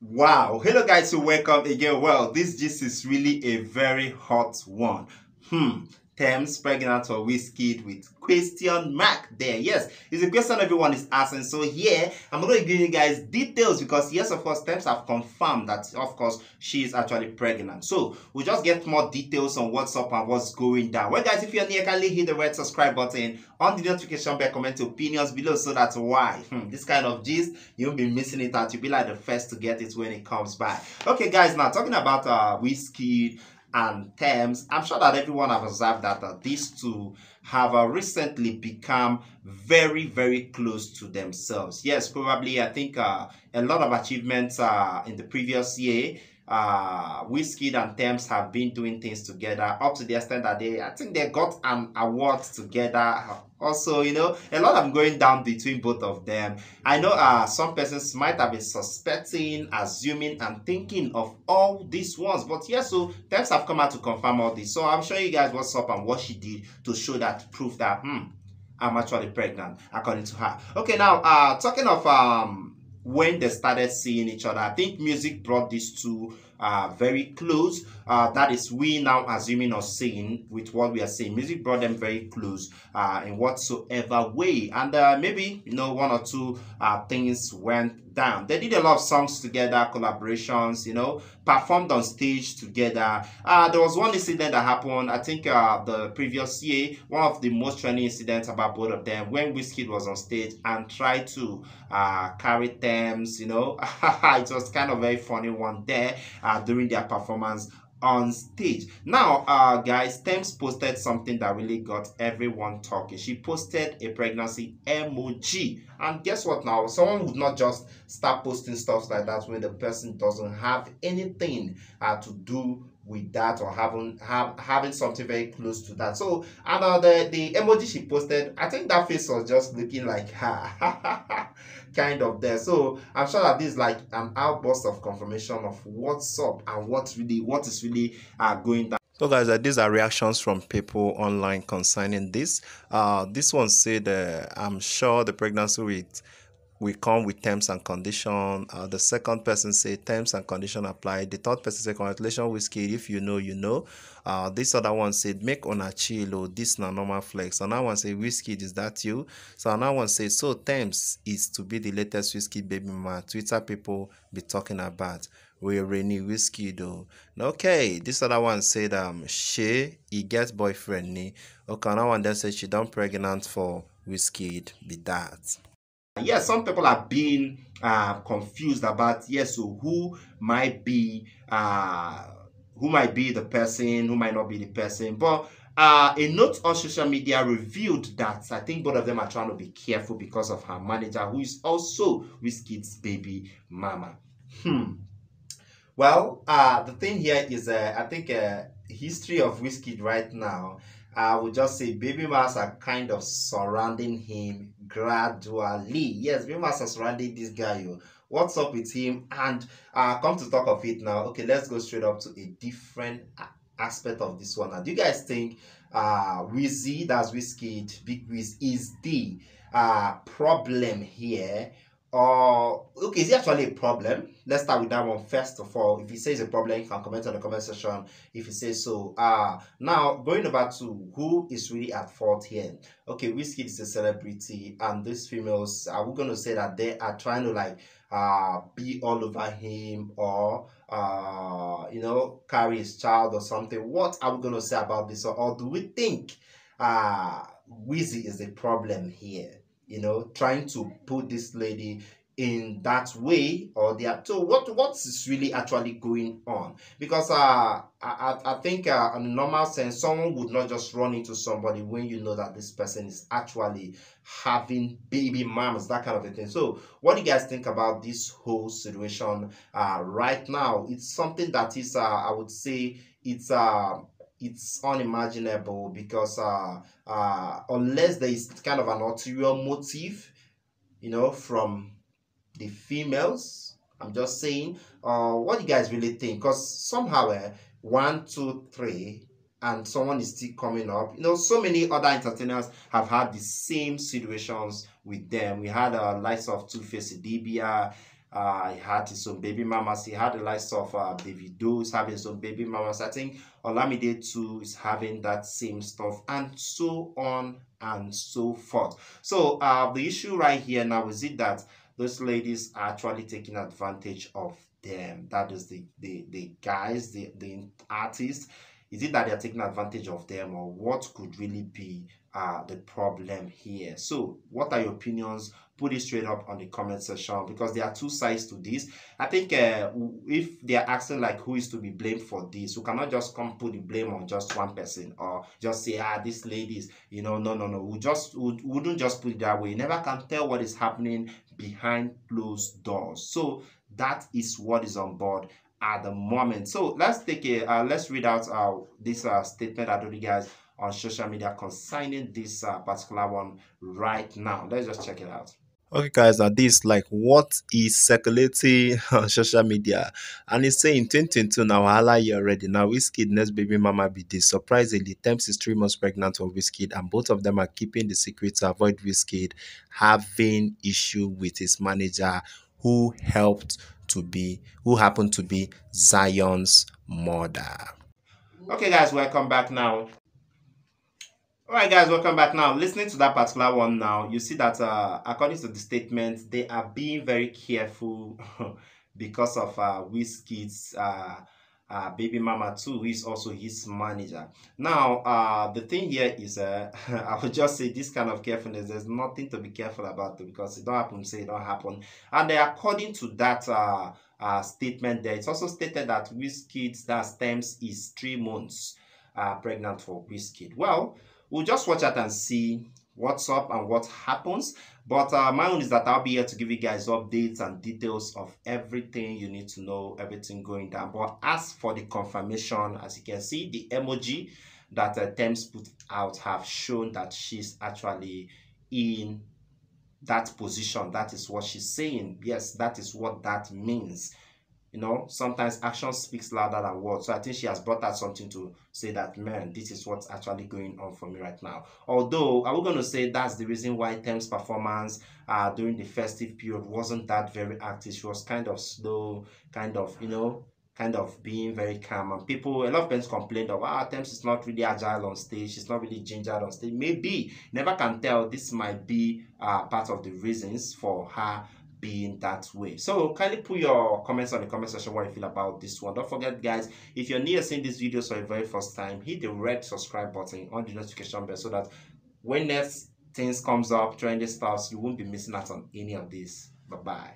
Wow, hello guys, so welcome again. Well, this gist is really a very hot one. Tems pregnant or Wizkid with question mark there. Yes, it's a question everyone is asking. So here, I'm going to give you guys details because yes, of course, Tems have confirmed that, of course, she is actually pregnant. So we'll just get more details on what's up and what's going down. Well, guys, if you're new, kindly hit the red subscribe button on the notification bell, comment opinions below so that's why this kind of gist, you'll be missing it out. You'll be like the first to get it when it comes by. Okay, guys, now talking about Wizkid and Tems, I'm sure that everyone have observed that these two have recently become very, very close to themselves. Yes, probably I think a lot of achievements in the previous year. Wizkid and Tems have been doing things together up to the extent that I think they got an award together. Also, you know, a lot of going down between both of them. I know some persons might have been suspecting, assuming, and thinking of all these ones. But yes, yeah, so Tems have come out to confirm all this. So I'm showing you guys what's up and what she did to show that, proof that, I'm actually pregnant, according to her. Okay, now, talking of when they started seeing each other, I think music brought these two very close. That is, we now assuming or saying with what we are saying, music brought them very close in whatsoever way. And maybe, you know, one or two things went down. They did a lot of songs together, collaborations, you know, performed on stage together. There was one incident that happened, I think the previous year, one of the most trending incidents about both of them, when Wizkid was on stage and tried to carry Tems, you know. It was kind of a very funny one there during their performance on stage. Now, guys, Tems posted something that really got everyone talking. She posted a pregnancy emoji. And guess what now? Someone would not just start posting stuff like that when the person doesn't have anything to do with that or having something very close to that. So, and the emoji she posted, I think that face was just looking like her. Kind of there. So I'm sure that this is like an outburst of confirmation of what's up and what is really going down. So guys, these are reactions from people online concerning this. This one said, I'm sure the pregnancy will come with terms and condition. The second person said, terms and condition applied. The third person said, congratulations, Wizkid. If you know, you know. This other one said, make on a chill, or this na normal flex. Another one said, Wizkid, is that you? So another one said, so Tems is to be the latest Wizkid baby mama. Twitter people be talking about. We renew Wizkid though. Okay, this other one said, he gets boyfriend ni. Okay, another one then said, she done pregnant for Wizkid, be that. Yes, some people are being confused about, yes, so who might be the person, who might not be the person. But a note on social media revealed that I think both of them are trying to be careful because of her manager, who is also Wizkid's baby mama. Well, the thing here is, I think, history of Wizkid right now. I would just say baby mamas are kind of surrounding him gradually. Yes, baby mamas are surrounding this guy. What's up with him? And come to talk of it now. Okay, let's go straight up to a different aspect of this one. Now, do you guys think Wizzy, that's Wizkid, Big Wiz, is the problem here? Or, okay, is it actually a problem? Let's start with that one first of all. If he says a problem, you can comment on the comment section if he says so. Now, going over to who is really at fault here. Okay, Wizkid is a celebrity, and these females, are we going to say that they are trying to, like, be all over him or, you know, carry his child or something? What are we going to say about this? Or do we think Wizzy is the problem here? You know, trying to put this lady in that way, or they are. So what is really actually going on? Because I think in a normal sense, someone would not just run into somebody when you know that this person is actually having baby mamas, that kind of a thing. So what do you guys think about this whole situation right now? It's something that is, I would say, it's unimaginable because unless there is kind of an ulterior motive, you know, from the females, I'm just saying, what do you guys really think? Because somehow 1, 2, 3 and someone is still coming up. You know, so many other entertainers have had the same situations with them. We had likes of 2Face Idibia, He had some baby mamas. He had the likes of Davido is having some baby mamas. I think Olamide too is having that same stuff, and so on and so forth. So the issue right here now is it that those ladies are actually taking advantage of them. That is the guys, the artists. Is it that they are taking advantage of them, or what could really be the problem here? So what are your opinions? Put it straight up on the comment section, because there are two sides to this. I think if they are asking like who is to be blamed for this, you cannot just come put the blame on just one person or just say, ah, these ladies, you know, no. We wouldn't just put it that way. You never can tell what is happening behind closed doors. So that is what is on board at the moment. So let's take a let's read out this statement I told you guys on social media concerning this particular one right now. Let's just check it out. Okay guys, this like what is circulating on social media, and it's saying 2022 now, wahala year already. Now Wizkid next baby mama be this. Surprisingly, Tems is 3 months pregnant for Wizkid, and both of them are keeping the secret to avoid Wizkid having issue with his manager, who happened to be Zion's mother. Okay guys, welcome back now. Alright guys, welcome back now. Listening to that particular one now, you see that according to the statement, they are being very careful because of Wizkid's baby mama too, who is also his manager. Now, the thing here is, I would just say this kind of carefulness, there's nothing to be careful about, because it don't happen, say it don't happen. And according to that statement there, it's also stated that Wizkid's Tems is 3 months pregnant for Wizkid. Well, we'll just watch out and see what's up and what happens. But my own is that I'll be here to give you guys updates and details of everything you need to know, everything going down. But as for the confirmation, as you can see, the emoji that Tems put out have shown that she's actually in that position. That is what she's saying. Yes, that is what that means. You know, sometimes action speaks louder than words. So I think she has brought out something to say that, man, this is what's actually going on for me right now. Although, I was going to say that's the reason why Tems' performance during the festive period wasn't that very active. She was kind of slow, kind of being very calm. And a lot of people complained of, Tems is not really agile on stage. She's not really gingered on stage. Maybe, never can tell, this might be part of the reasons for her being that way. So kindly put your comments on the comment section what you feel about this one. Don't forget guys, if you're near seeing this video for the very first time, hit the red subscribe button on the notification bell, so that when next things comes up, trendy stuff, you won't be missing out on any of this. Bye bye.